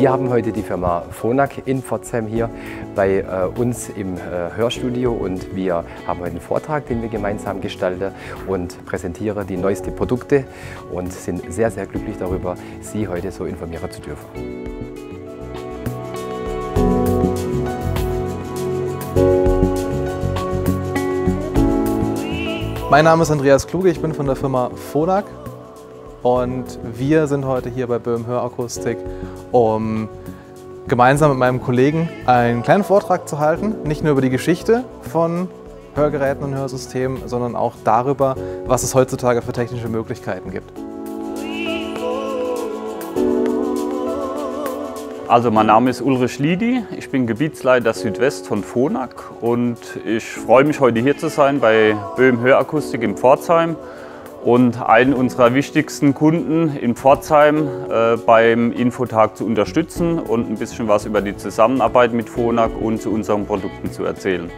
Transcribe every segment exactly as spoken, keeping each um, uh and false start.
Wir haben heute die Firma Phonak in Pforzheim hier bei äh, uns im äh, Hörstudio und wir haben heute einen Vortrag, den wir gemeinsam gestalten und präsentieren die neuesten Produkte und sind sehr, sehr glücklich darüber, Sie heute so informieren zu dürfen. Mein Name ist Andreas Kluge, ich bin von der Firma Phonak und wir sind heute hier bei Böhm Hörakustik, um gemeinsam mit meinem Kollegen einen kleinen Vortrag zu halten, nicht nur über die Geschichte von Hörgeräten und Hörsystemen, sondern auch darüber, was es heutzutage für technische Möglichkeiten gibt. Also mein Name ist Ulrich Liedy, ich bin Gebietsleiter Südwest von Phonak und ich freue mich heute hier zu sein bei Böhm Hörakustik in Pforzheim und einen unserer wichtigsten Kunden in Pforzheim äh, beim Infotag zu unterstützen und ein bisschen was über die Zusammenarbeit mit Phonak und zu unseren Produkten zu erzählen.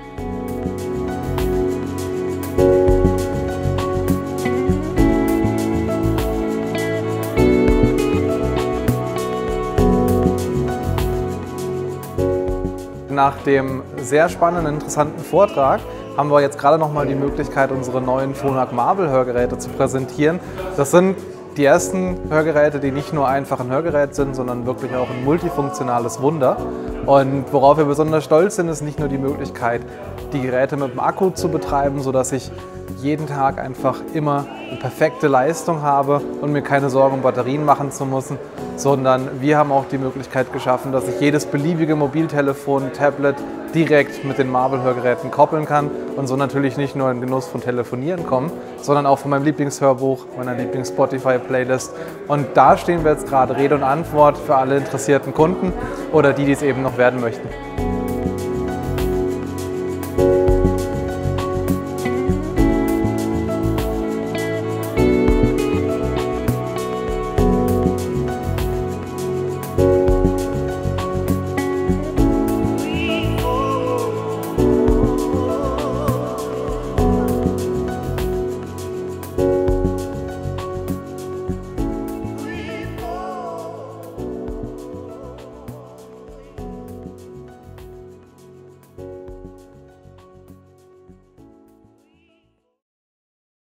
Nach dem sehr spannenden, interessanten Vortrag haben wir jetzt gerade noch mal die Möglichkeit, unsere neuen Phonak Marvel Hörgeräte zu präsentieren. Das sind die ersten Hörgeräte, die nicht nur einfach ein Hörgerät sind, sondern wirklich auch ein multifunktionales Wunder. Und worauf wir besonders stolz sind, ist nicht nur die Möglichkeit, die Geräte mit dem Akku zu betreiben, sodass ich jeden Tag einfach immer eine perfekte Leistung habe und mir keine Sorgen um Batterien machen zu müssen, sondern wir haben auch die Möglichkeit geschaffen, dass ich jedes beliebige Mobiltelefon, Tablet direkt mit den Marvel-Hörgeräten koppeln kann und so natürlich nicht nur in den Genuss von Telefonieren kommen, sondern auch von meinem Lieblingshörbuch, meiner Lieblings-Spotify-Playlist. Und da stehen wir jetzt gerade Rede und Antwort für alle interessierten Kunden oder die, die es eben noch werden möchten.